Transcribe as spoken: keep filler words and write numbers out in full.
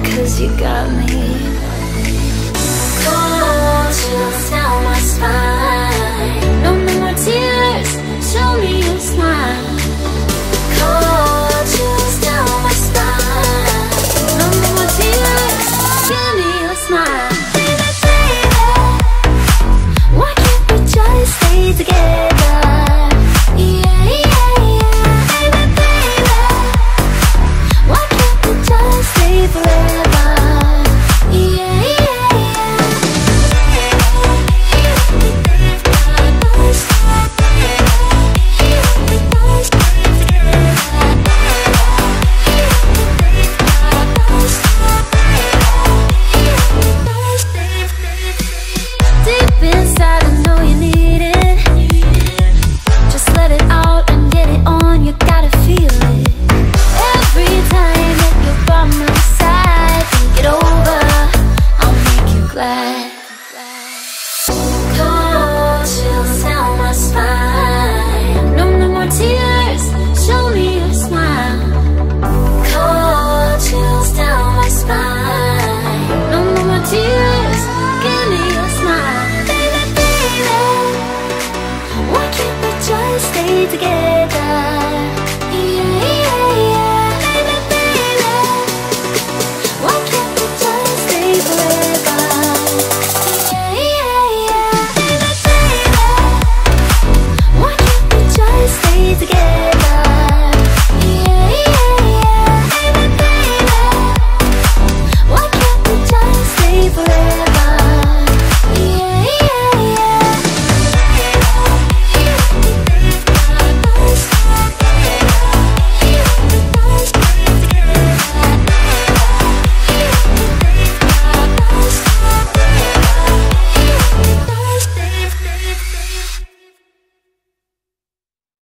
because you got me. Cold chills down my spine.